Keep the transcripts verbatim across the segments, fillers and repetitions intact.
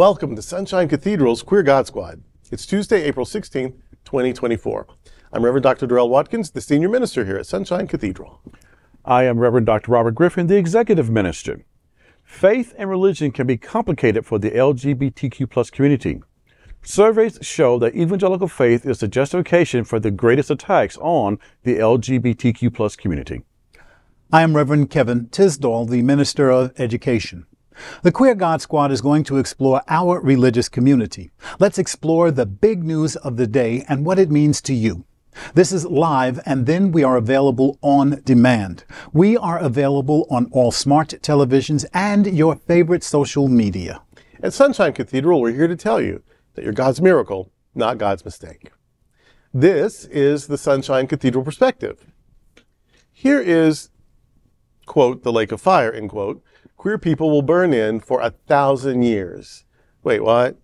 Welcome to Sunshine Cathedral's Queer God Squad. It's Tuesday, April sixteenth, twenty twenty-four. I'm Reverend Doctor Darrell Watkins, the senior minister here at Sunshine Cathedral. I am Reverend Doctor Robert Griffin, the executive minister. Faith and religion can be complicated for the L G B T Q plus community. Surveys show that evangelical faith is the justification for the greatest attacks on the L G B T Q plus community. I am Reverend Kevin Tisdall, the Minister of Education. The Queer God Squad is going to explore our religious community. Let's explore the big news of the day and what it means to you. This is live, and then we are available on demand. We are available on all smart televisions and your favorite social media. At Sunshine Cathedral, we're here to tell you that you're God's miracle, not God's mistake. This is the Sunshine Cathedral perspective. Here is, quote, the lake of fire, end quote, queer people will burn in for a thousand years. Wait, what?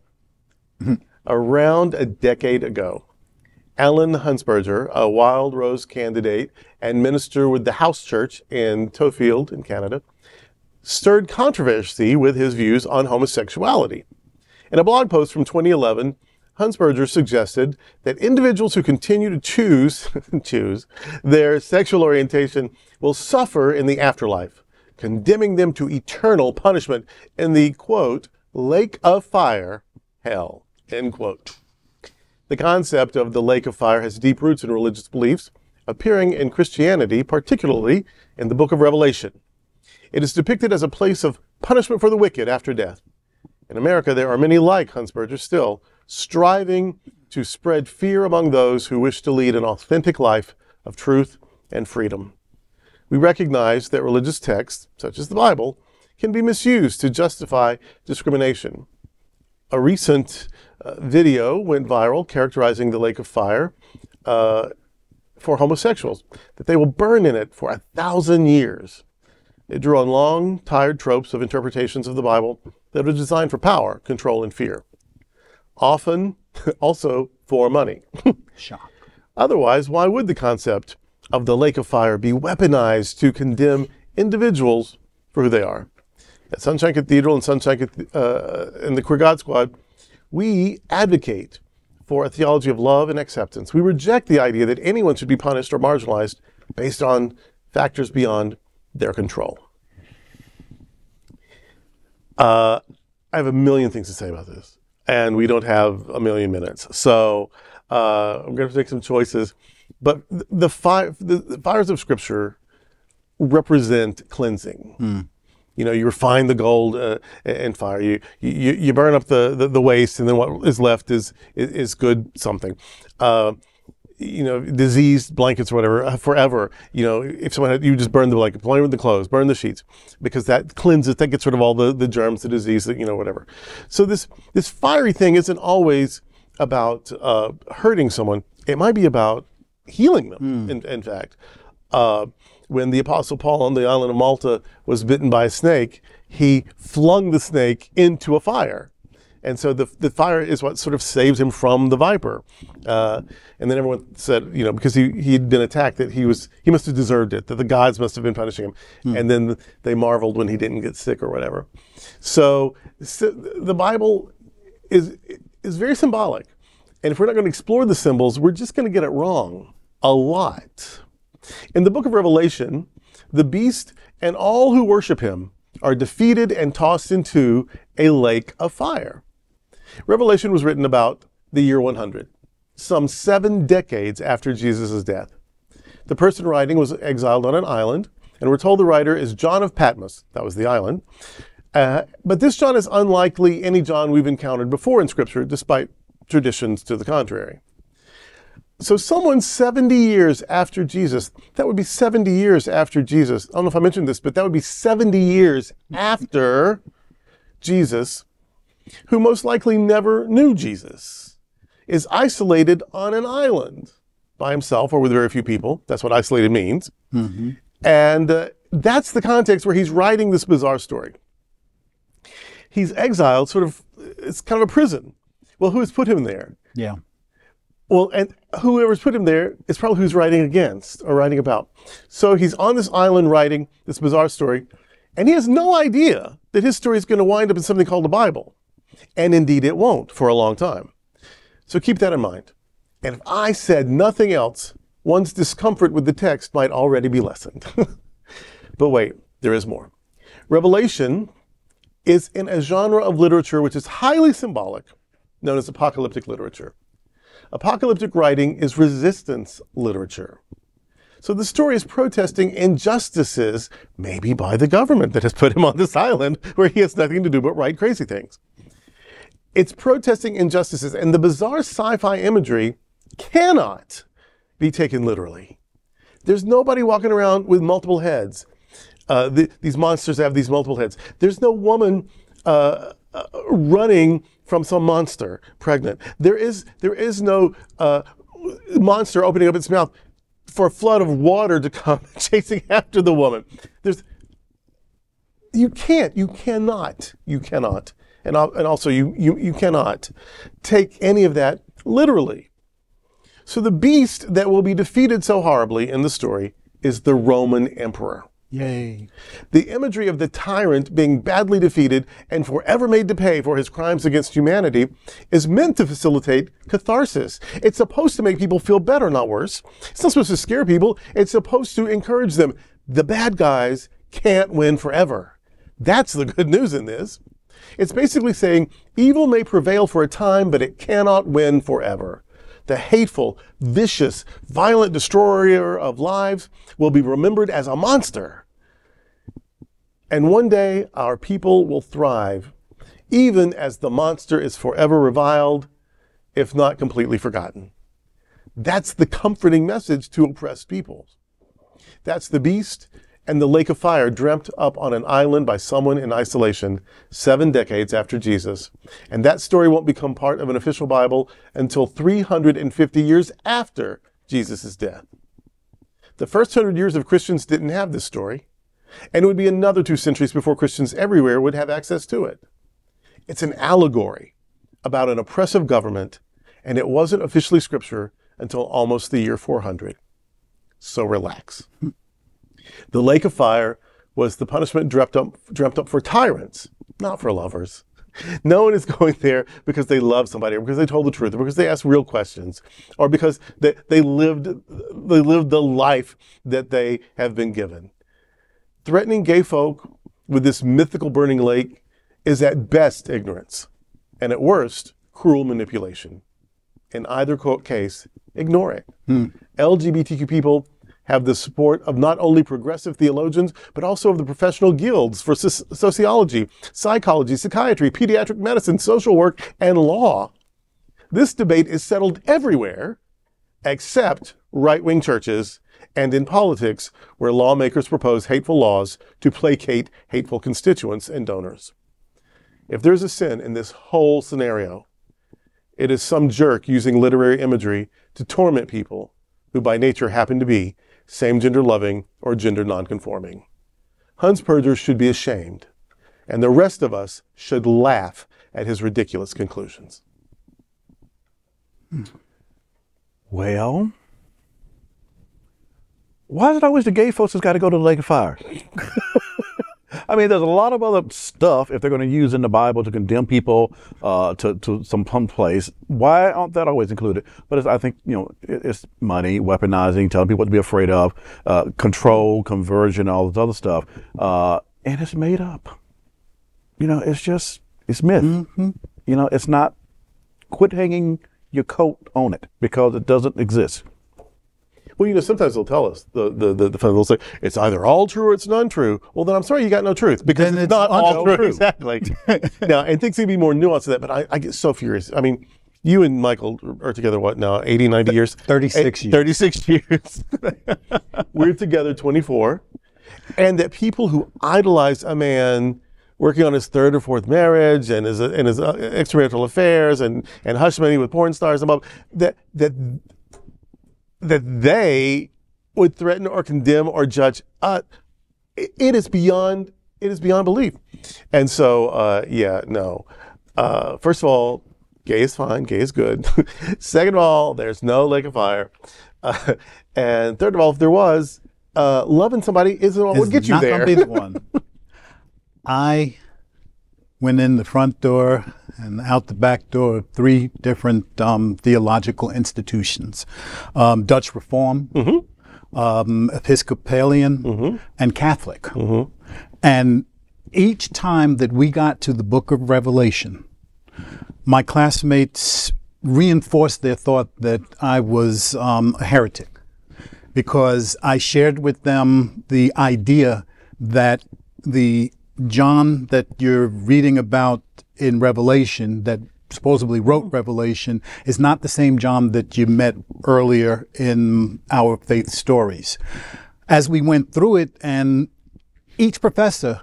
Around a decade ago, Alan Hunsperger, a Wild Rose candidate and minister with the House Church in Tofield in Canada, stirred controversy with his views on homosexuality. In a blog post from twenty eleven, Hunsperger suggested that individuals who continue to choose, choose their sexual orientation will suffer in the afterlife, condemning them to eternal punishment in the, quote, lake of fire, hell, end quote. The concept of the lake of fire has deep roots in religious beliefs, appearing in Christianity, particularly in the book of Revelation. It is depicted as a place of punishment for the wicked after death. In America, there are many like Hunsperger still, striving to spread fear among those who wish to lead an authentic life of truth and freedom. We recognize that religious texts, such as the Bible, can be misused to justify discrimination. A recent uh, video went viral characterizing the lake of fire uh, for homosexuals, that they will burn in it for a thousand years. It drew on long, tired tropes of interpretations of the Bible that are designed for power, control, and fear, often also for money. Shock. Otherwise, why would the concept of the lake of fire be weaponized to condemn individuals for who they are? At Sunshine Cathedral and Sunshine uh, and the Queer God Squad, we advocate for a theology of love and acceptance. We reject the idea that anyone should be punished or marginalized based on factors beyond their control. Uh, I have a million things to say about this, and we don't have a million minutes. So uh, I'm going to make some choices. But the, fi the, the fires of Scripture represent cleansing. Mm. You know, you refine the gold uh, in fire. You, you you burn up the, the, the waste, and then what is left is is, is good something. Uh, you know, diseased blankets or whatever, uh, forever. You know, if someone had, you just burn the blanket, burn the clothes, burn the sheets, because that cleanses, that gets rid of all the, the germs, the disease, you know, whatever. So this, this fiery thing isn't always about uh, hurting someone. It might be about healing them, mm. in, in fact. Uh, when the Apostle Paul on the island of Malta was bitten by a snake, he flung the snake into a fire. And so the, the fire is what sort of saves him from the viper. Uh, and then everyone said, you know, because he, he'd been attacked, that he was, he must have deserved it, that the gods must have been punishing him. Mm. And then they marveled when he didn't get sick or whatever. So, so the Bible is, is very symbolic. And if we're not going to explore the symbols, we're just going to get it wrong a lot. In the book of Revelation, the beast and all who worship him are defeated and tossed into a lake of fire. Revelation was written about the year one hundred, some seven decades after Jesus' death. The person writing was exiled on an island, and we're told the writer is John of Patmos. That was the island. Uh, but this John is unlikely any John we've encountered before in Scripture, despite traditions to the contrary. So someone seventy years after Jesus, that would be seventy years after Jesus. I don't know if I mentioned this, but that would be seventy years after Jesus, who most likely never knew Jesus, is isolated on an island by himself or with very few people. That's what isolated means. Mm-hmm. And uh, that's the context where he's writing this bizarre story. He's exiled, sort of, it's kind of a prison. Well, who has put him there? Yeah. Well, and whoever's put him there is probably who's writing against or writing about. So he's on this island writing this bizarre story, and he has no idea that his story is going to wind up in something called the Bible. And indeed it won't for a long time. So keep that in mind. And if I said nothing else, one's discomfort with the text might already be lessened. But wait, there is more. Revelation is in a genre of literature which is highly symbolic, known as apocalyptic literature. Apocalyptic writing is resistance literature. So the story is protesting injustices, maybe by the government that has put him on this island where he has nothing to do but write crazy things. It's protesting injustices, and the bizarre sci-fi imagery cannot be taken literally. There's nobody walking around with multiple heads. Uh, the, these monsters have these multiple heads. There's no woman uh, uh, running from some monster pregnant. There is, there is no uh, monster opening up its mouth for a flood of water to come chasing after the woman. There's, you can't, you cannot, you cannot, and, and also you, you, you cannot take any of that literally. So the beast that will be defeated so horribly in the story is the Roman emperor. Yay. The imagery of the tyrant being badly defeated and forever made to pay for his crimes against humanity is meant to facilitate catharsis. It's supposed to make people feel better, not worse. It's not supposed to scare people. It's supposed to encourage them. The bad guys can't win forever. That's the good news in this. It's basically saying evil may prevail for a time, but it cannot win forever. The hateful, vicious, violent destroyer of lives will be remembered as a monster. And one day our people will thrive, even as the monster is forever reviled, if not completely forgotten. That's the comforting message to oppressed peoples. That's the beast and the lake of fire dreamt up on an island by someone in isolation seven decades after Jesus. And that story won't become part of an official Bible until three hundred fifty years after Jesus' death. The first hundred years of Christians didn't have this story, and it would be another two centuries before Christians everywhere would have access to it. It's an allegory about an oppressive government, and it wasn't officially scripture until almost the year four hundred. So relax. The lake of fire was the punishment dreamt up, dreamt up for tyrants, not for lovers. No one is going there because they love somebody, or because they told the truth, or because they asked real questions, or because they, they, lived, they lived the life that they have been given. Threatening gay folk with this mythical burning lake is at best ignorance, and at worst, cruel manipulation. In either case, ignore it. Hmm. L G B T Q people have the support of not only progressive theologians, but also of the professional guilds for sociology, psychology, psychiatry, pediatric medicine, social work, and law. This debate is settled everywhere except right-wing churches and in politics, where lawmakers propose hateful laws to placate hateful constituents and donors. If there's a sin in this whole scenario, it is some jerk using literary imagery to torment people who by nature happen to be same-gender loving or gender non-conforming. Hunsperger should be ashamed, and the rest of us should laugh at his ridiculous conclusions. Well, why is it always the gay folks that's got to go to the lake of fire? I mean, there's a lot of other stuff if they're going to use in the Bible to condemn people uh, to, to some place. Why aren't that always included? But it's, I think, you know, it's money, weaponizing, telling people what to be afraid of, uh, control, conversion, all this other stuff. Uh, and it's made up. You know, it's just, it's myth. Mm-hmm. You know, it's not, quit hanging your coat on it because it doesn't exist. Well, you know, sometimes they'll tell us, the the the, the they'll say, it's either all true or it's none true. Well, then I'm sorry you got no truth, because it's, it's not all true. true. Exactly. Now, and things can be more nuanced than that, but I, I get so furious. I mean, you and Michael are together, what now, eighty, ninety years? thirty-six years. thirty-six years. We're together twenty-four. And that people who idolize a man working on his third or fourth marriage and his, and his extramarital affairs and, and hush money with porn stars and blah, blah, that that... that they would threaten or condemn or judge, uh, it, it is beyond, it is beyond belief. And so, uh, yeah, no. Uh, first of all, gay is fine, gay is good. Second of all, there's no lake of fire. Uh, and third of all, if there was, uh, loving somebody isn't what would get you there. It's not going to be the one. I went in the front door and out the back door of three different um, theological institutions. Um, Dutch Reform, mm-hmm. um, Episcopalian, mm-hmm. and Catholic. Mm-hmm. And each time that we got to the book of Revelation, my classmates reinforced their thought that I was um, a heretic, because I shared with them the idea that the John that you're reading about in Revelation, that supposedly wrote Revelation, is not the same John that you met earlier in our faith stories. As we went through it, and each professor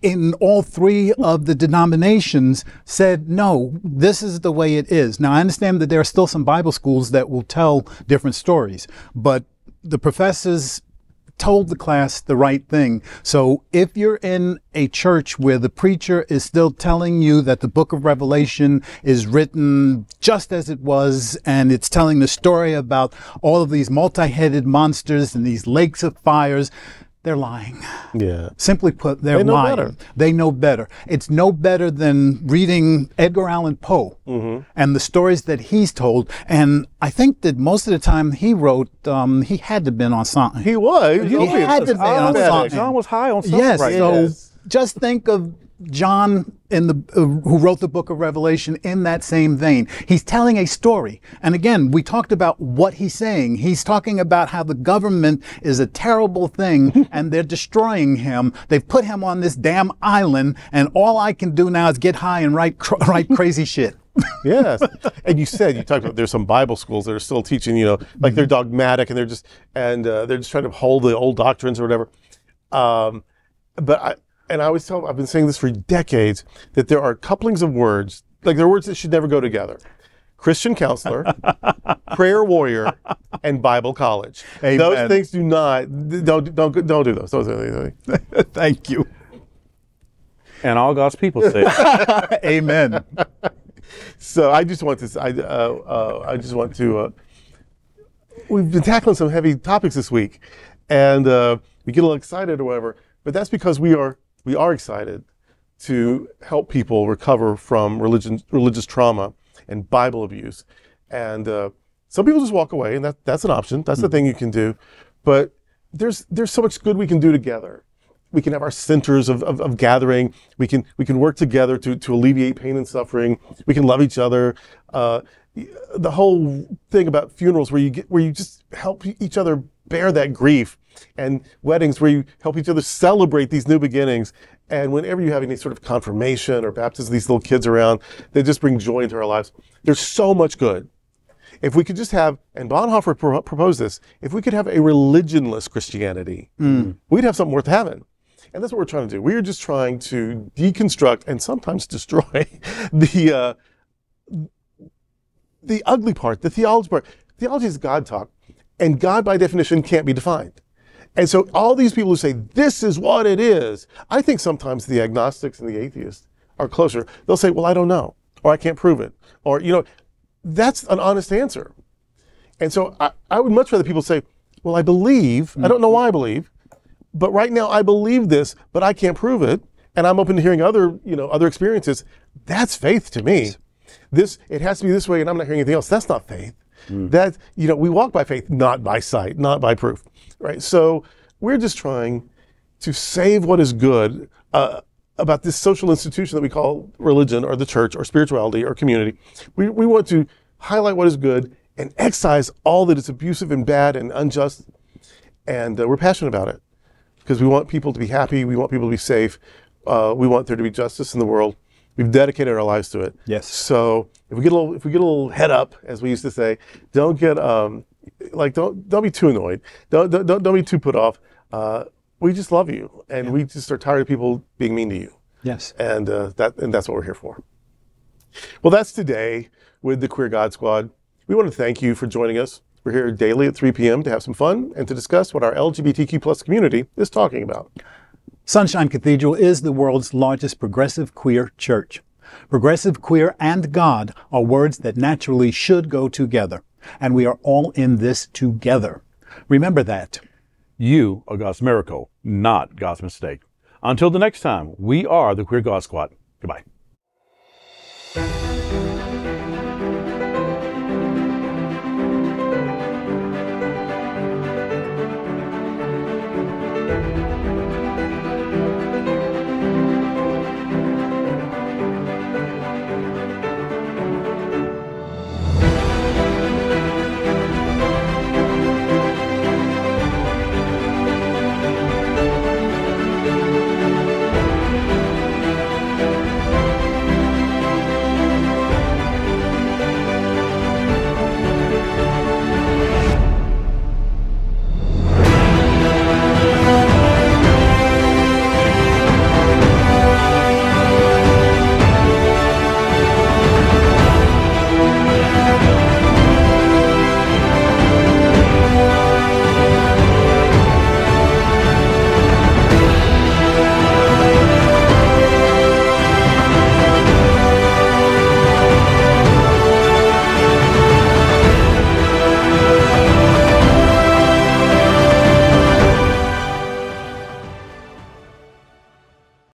in all three of the denominations said, no, this is the way it is. Now, I understand that there are still some Bible schools that will tell different stories, but the professors told the class the right thing. So if you're in a church where the preacher is still telling you that the book of Revelation is written just as it was, and it's telling the story about all of these multi-headed monsters and these lakes of fires, they're lying. Yeah. Simply put, they're they know lying. Better. They know better. It's no better than reading Edgar Allan Poe mm-hmm. and the stories that he's told. And I think that most of the time he wrote, um, he had to have been on something. He was. He, he had to be on something. John was high on something. Yes. Right. So yes. Just think of John in the uh, who wrote the book of Revelation in that same vein. He's telling a story. And again, we talked about what he's saying. He's talking about how the government is a terrible thing and they're destroying him. They've put him on this damn island, and all I can do now is get high and write cr write crazy shit. Yes. And you said, you talked about there's some Bible schools that are still teaching, you know, like they're dogmatic and they're just and uh, they're just trying to hold the old doctrines or whatever. Um, but I And I always tell, I've been saying this for decades, that there are couplings of words, like there are words that should never go together. Christian counselor, prayer warrior, and Bible college. Amen. Those things do not, don't, don't, don't do those. Don't do those. Thank you. And all God's people say it. Amen. So I just want to, I, uh, uh, I just want to, uh, we've been tackling some heavy topics this week, and uh, we get a little excited or whatever, but that's because we are We are excited to help people recover from religion, religious trauma and Bible abuse. And uh, some people just walk away, and that, that's an option. That's the thing you can do. But there's, there's so much good we can do together. We can have our centers of, of, of gathering. We can, we can work together to, to alleviate pain and suffering. We can love each other. Uh, the whole thing about funerals where you, get, where you just help each other bear that grief, and weddings where you help each other celebrate these new beginnings. And whenever you have any sort of confirmation or baptism, these little kids around, they just bring joy into our lives. There's so much good. If we could just have, and Bonhoeffer pro proposed this, if we could have a religionless Christianity, mm. we'd have something worth having. And that's what we're trying to do. We're just trying to deconstruct and sometimes destroy the, uh, the ugly part, the theology part. Theology is God talk, and God by definition can't be defined. And so all these people who say, this is what it is, I think sometimes the agnostics and the atheists are closer. They'll say, well, I don't know, or I can't prove it, or, you know, that's an honest answer. And so I, I would much rather people say, well, I believe, I don't know why I believe, but right now I believe this, but I can't prove it, and I'm open to hearing other, you know, other experiences. That's faith to me. This, it has to be this way, and I'm not hearing anything else. That's not faith. Mm. That, you know, we walk by faith, not by sight, not by proof, right? So we're just trying to save what is good uh, about this social institution that we call religion or the church or spirituality or community. We, we want to highlight what is good and excise all that is abusive and bad and unjust. And uh, we're passionate about it because we want people to be happy. We want people to be safe. Uh, we want there to be justice in the world. We've dedicated our lives to it. Yes. So if we get a little, if we get a little head up, as we used to say, don't get um, like don't don't be too annoyed. Don't don't don't be too put off. Uh, we just love you, and yeah. we just are tired of people being mean to you. Yes. And uh, that and that's what we're here for. Well, that's today with the Queer God Squad. We want to thank you for joining us. We're here daily at three P M to have some fun and to discuss what our L G B T Q plus community is talking about. Sunshine Cathedral is the world's largest progressive queer church. Progressive, queer, and God are words that naturally should go together, and we are all in this together. Remember that. You are God's miracle, not God's mistake. Until the next time, we are the Queer God Squad. Goodbye.